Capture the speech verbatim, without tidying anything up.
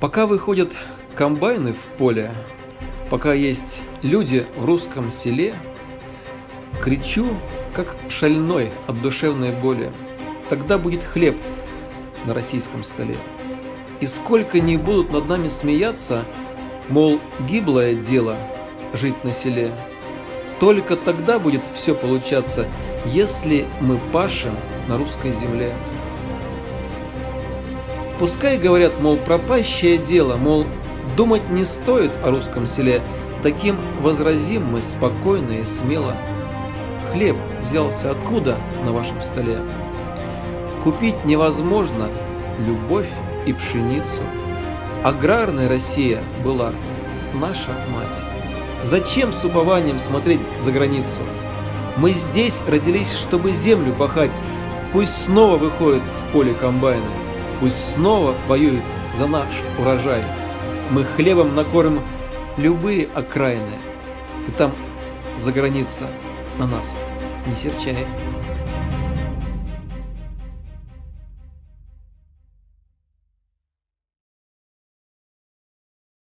Пока выходят комбайны в поле, пока есть люди в русском селе, кричу, как шальной от душевной боли, тогда будет хлеб на российском столе. И сколько не будут над нами смеяться, мол, гиблое дело жить на селе, только тогда будет все получаться, если мы пашем на русской земле. Пускай говорят, мол, пропащее дело, мол, думать не стоит о русском селе, таким возразим мы спокойно и смело. Хлеб взялся откуда на вашем столе? Купить невозможно любовь и пшеницу. Аграрная Россия была наша мать. Зачем с упованием смотреть за границу? Мы здесь родились, чтобы землю пахать. Пусть снова выходят в поле комбайны. Пусть снова воюют за наш урожай. Мы хлебом накормим любые окраины. Ты там за граница на нас не серчай.